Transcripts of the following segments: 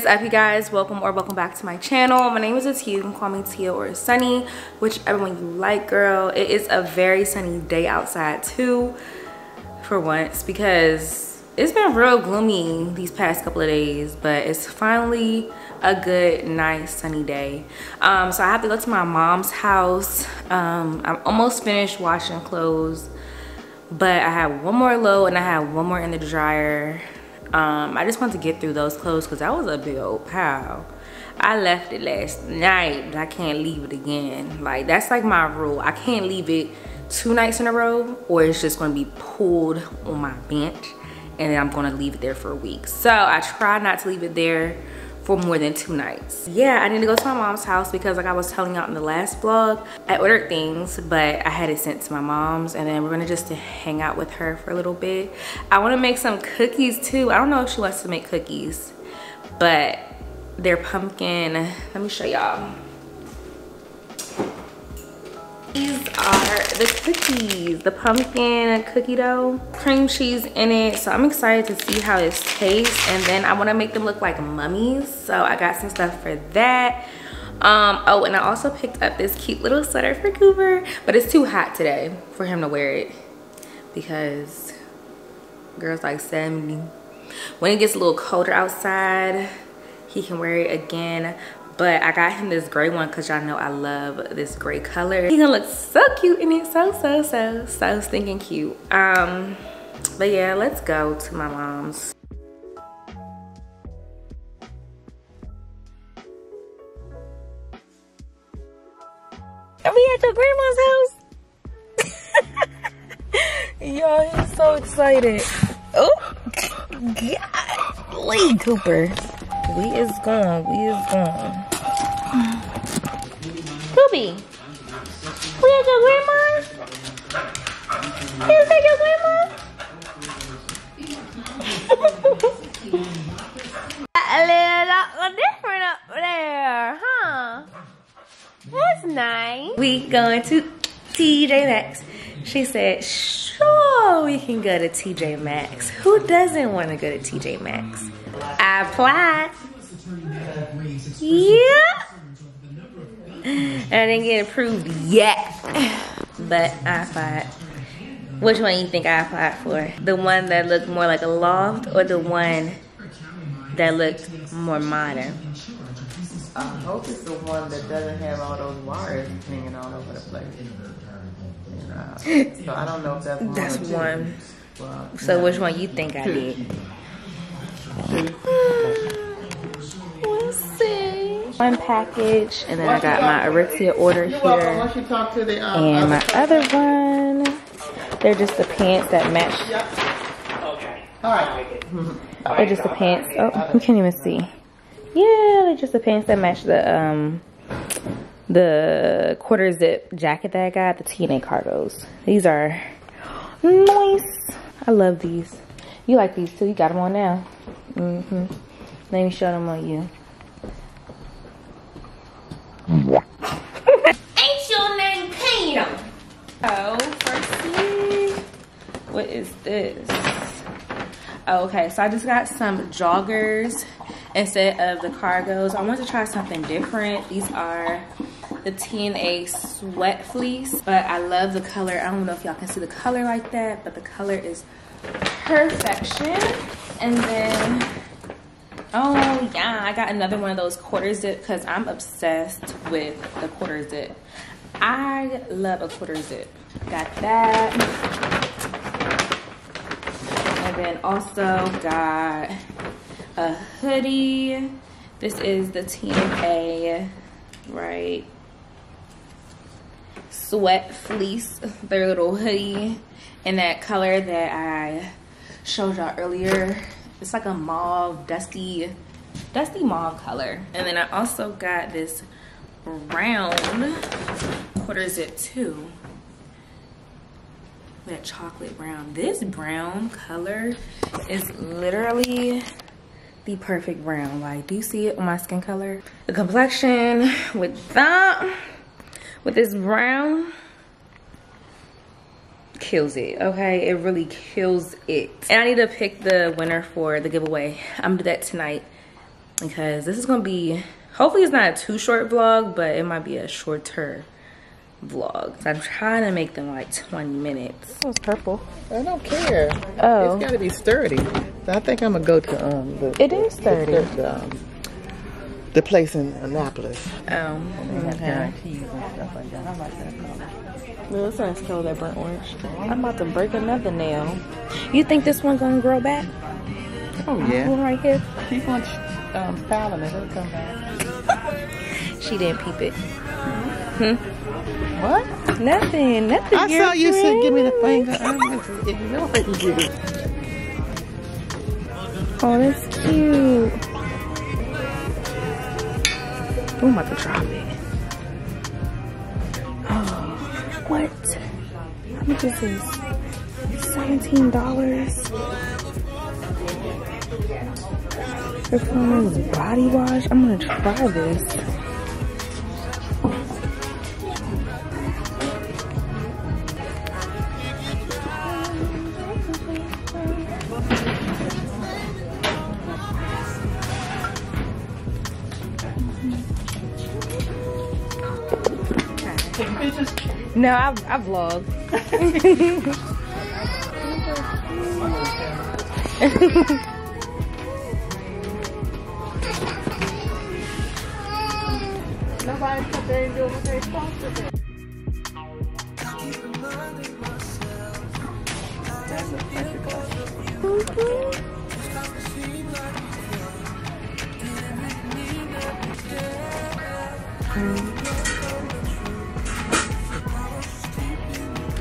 is up, you guys? Welcome or welcome back to my channel. My name is Atia. You can call me Tia or Sunny, whichever one you like, girl. It is a very sunny day outside too, for once, because it's been real gloomy these past couple of days, but it's finally a good, nice, sunny day. So I have to go to my mom's house. I'm almost finished washing clothes, but I have one more load and I have one more in the dryer. I just want to get through those clothes because that was a big old pile. I left it last night, but I can't leave it again. Like, that's like my rule. I can't leave it 2 nights in a row or it's just going to be pulled on my bench and then I'm going to leave it there for a week. So I try not to leave it there for more than 2 nights. Yeah, I need to go to my mom's house because, like I was telling y'all in the last vlog, I ordered things but I had it sent to my mom's, and then we're gonna just hang out with her for a little bit. I want to make some cookies too. I don't know if she wants to make cookies, but they're pumpkin. Let me show y'all. These are the cookies, the pumpkin cookie dough, cream cheese in it. So I'm excited to see how this tastes, and then I want to make them look like mummies, so I got some stuff for that. Oh, and I also picked up this cute little sweater for Cooper, but it's too hot today for him to wear it because girls like 70. When it gets a little colder outside, he can wear it again. But I got him this gray one because y'all know I love this gray color. He's gonna look so cute in it. So stinking cute. But yeah, let's go to my mom's. Are we at your grandma's house? Yo, he's so excited. Oh, God. Lee Cooper. We is gone. We is gone. Kobe, we at your grandma? Is that your grandma? A little different up there, huh? That's nice. We going to TJ Maxx. She said, sure, we can go to TJ Maxx. Who doesn't want to go to TJ Maxx? I applied. Yeah. I didn't get approved yet, but I applied. Which one you think I applied for? The one that looked more like a loft or the one that looked more modern? I hope it's the one that doesn't have all those wires hanging all over the place. So I don't know if that's one. That's one. Well, so no. Which one you think I did? We'll see. One package, and then I got my Aritzia order here, and my other one. They're just the pants that match. Okay. All right. They're just the pants. Oh, we can't even see. Yeah, they're just the pants that match the quarter zip jacket that I got, the TNA cargos. These are nice. I love these. You like these too? You got them on now. Let me show them on you. Ain't your name Pino? Oh, firstly, what is this? Oh, okay, so I just got some joggers instead of the cargos. I wanted to try something different. These are the TNA sweat fleece, but I love the color. I don't know if y'all can see the color like that, but the color is perfection. And then, oh yeah, I got another one of those quarter zip because I'm obsessed with the quarter zip. I love a quarter zip. Got that. And then also got a hoodie. This is the TNA, right, sweat fleece, their little hoodie in that color that I showed y'all earlier. It's like a mauve, dusty mauve color. And then I also got this brown quarter zip too, that chocolate brown. This brown color is literally the perfect brown. Like, do you see it on my skin color? The complexion with that, with this brown, kills it. Okay, it really kills it. And I need to pick the winner for the giveaway. I'm gonna do that tonight. because this is gonna be, hopefully it's not a too short vlog, but it might be a shorter vlog. I'm trying to make them like 20 minutes. That was purple. I don't care. Oh. It's gotta be sturdy. So I think I'm gonna go to it is sturdy. The place in Annapolis. Oh, okay. This one's killed that burnt orange. I'm about to break another nail. You think this one's gonna grow back? Oh yeah. One right here. Keep on styling it. It'll come back. She didn't peep it. Mm-hmm. Hmm. What? Nothing. Nothing. I saw you said, "Give me the finger." Oh, that's cute. Ooh, I'm about to drop it. Oh, what? How much is this? $17. This one is body wash. I'm gonna try this. No, I vlog. Nobody put their deal with their sponsor.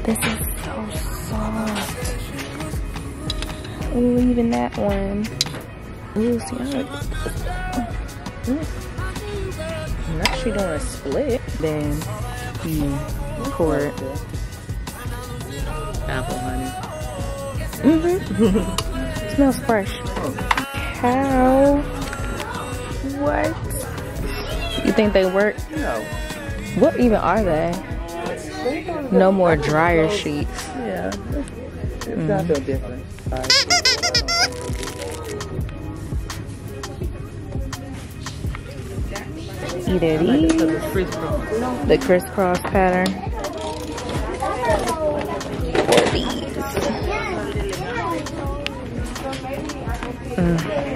This is so soft. Ooh, even that one. Ooh, see how it's... I'm actually doing a split. Then you pour it. Apple honey. Mm-hmm. Smells fresh. How? What? You think they work? No. What even are they? No more dryer sheets. Yeah. It's not so different. Either these, the crisscross pattern, or these.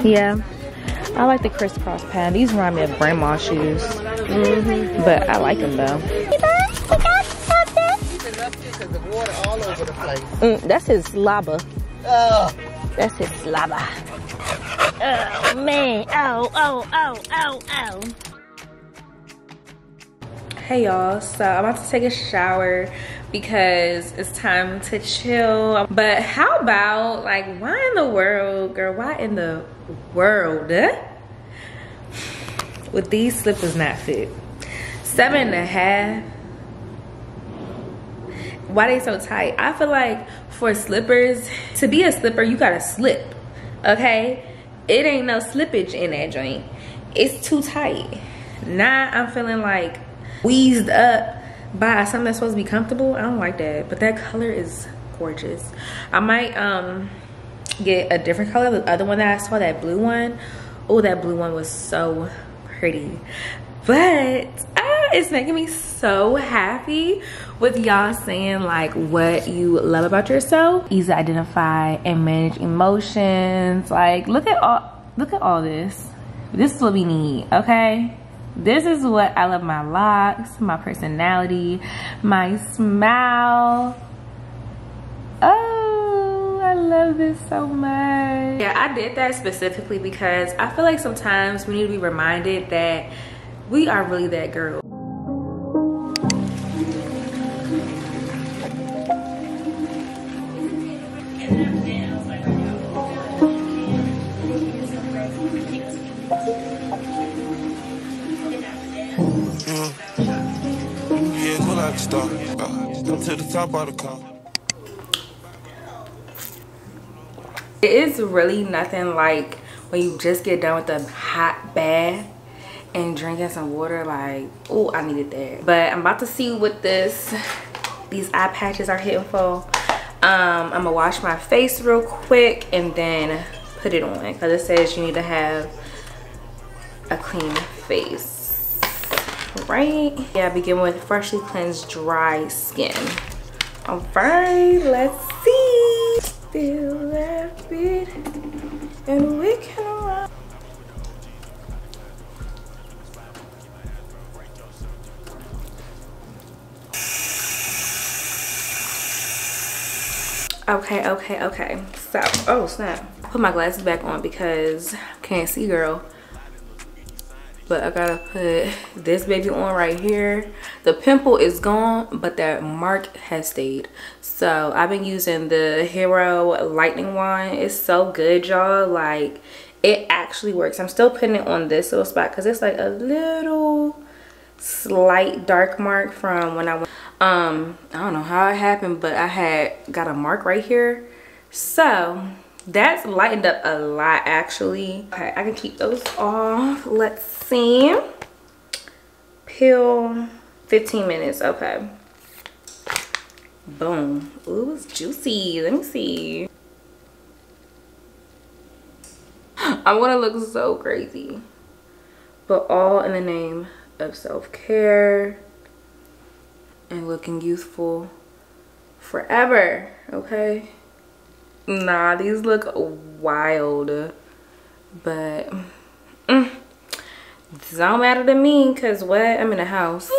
Yeah. I like the crisscross pattern. These remind me of grandma shoes. But I like them though. That's his slobber. Oh. That's his slobber. Oh, man. Oh, oh, oh, oh, oh. Hey, y'all. So, I'm about to take a shower because it's time to chill. But how about, like, why in the world, girl? Why in the world would these slippers not fit? 7.5. Why they so tight? I feel like for slippers, to be a slipper, you gotta slip, okay? It ain't no slippage in that joint. It's too tight. Now I'm feeling like wheezed up by something that's supposed to be comfortable. I don't like that, but that color is gorgeous. I might get a different color. The other one that I saw, that blue one. Oh, that blue one was so pretty. But it's making me so happy with y'all saying like what you love about yourself. Easy to identify and manage emotions. Like look at all this. This is what we need, okay? This is what I love, my locks, my personality, my smile. Oh, I love this so much. Yeah, I did that specifically because I feel like sometimes we need to be reminded that we are really that girl. It is really nothing like when you just get done with a hot bath and drinking some water. Like, oh, I needed that. But I'm about to see what these eye patches are hitting for. I'm gonna wash my face real quick and then put it on because it says you need to have a clean face, right? Yeah, begin with freshly cleansed dry skin. All right, let's see. Feel that beat, and we can run. Okay. So, oh snap. Put my glasses back on because can't see, girl. But I gotta put this baby on right here. The pimple is gone, but that mark has stayed. So I've been using the Hero Lightning wand. It's so good, y'all. Like, it actually works. I'm still putting it on this little spot because it's like a little slight dark mark from when I went. I don't know how it happened, but I had got a mark right here. So that's lightened up a lot, actually. Okay, I can keep those off. Let's see. Peel 15 minutes. Okay. Boom. Ooh, it's juicy. Let me see. I'm gonna look so crazy. But all in the name of self-care and looking youthful forever, okay? Nah, these look wild, but don't matter to me because what? I'm in a house.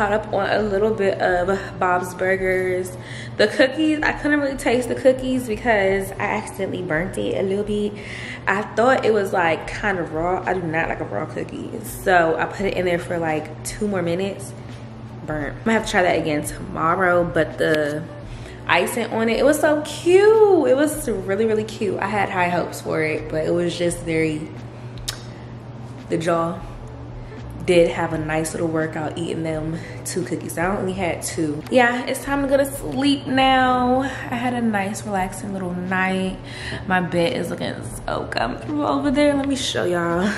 Up on a little bit of Bob's Burgers. The cookies, I couldn't really taste the cookies because I accidentally burnt it a little bit. I thought it was like kind of raw. I do not like a raw cookie. So I put it in there for like 2 more minutes. Burnt. I'm gonna have to try that again tomorrow, but the icing on it, it was so cute. It was really, really cute. I had high hopes for it, but it was just very, the jaw did have a nice little workout eating them 2 cookies. I only had 2. Yeah, it's time to go to sleep now. I had a nice relaxing little night. My bed is looking so comfortable over there. Let me show y'all.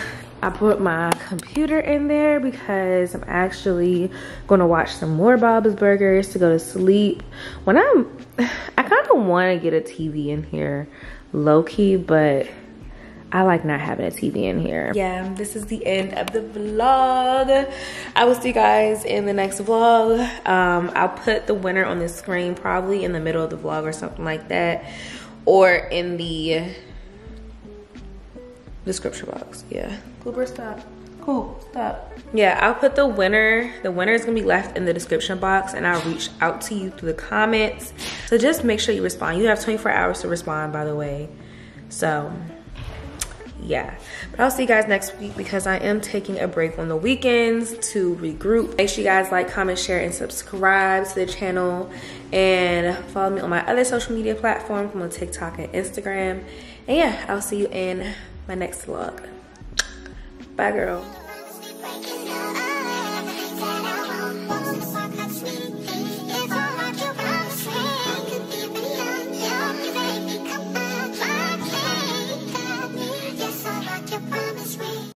I put my computer in there because I'm actually gonna watch some more Bob's Burgers to go to sleep. I kind of want to get a TV in here low-key, but I like not having a TV in here. Yeah, this is the end of the vlog. I will see you guys in the next vlog. I'll put the winner on the screen probably in the middle of the vlog or something like that. Or in the description box, yeah. Cooper, stop. Cool, stop. Yeah, I'll put the winner. The winner is gonna be left in the description box and I'll reach out to you through the comments. So just make sure you respond. You have 24 hours to respond, by the way, so. Yeah, but I'll see you guys next week because I am taking a break on the weekends to regroup. Make sure you guys like, comment, share, and subscribe to the channel, and follow me on my other social media platforms. I'm on TikTok and Instagram, and yeah, I'll see you in my next vlog. Bye, girl.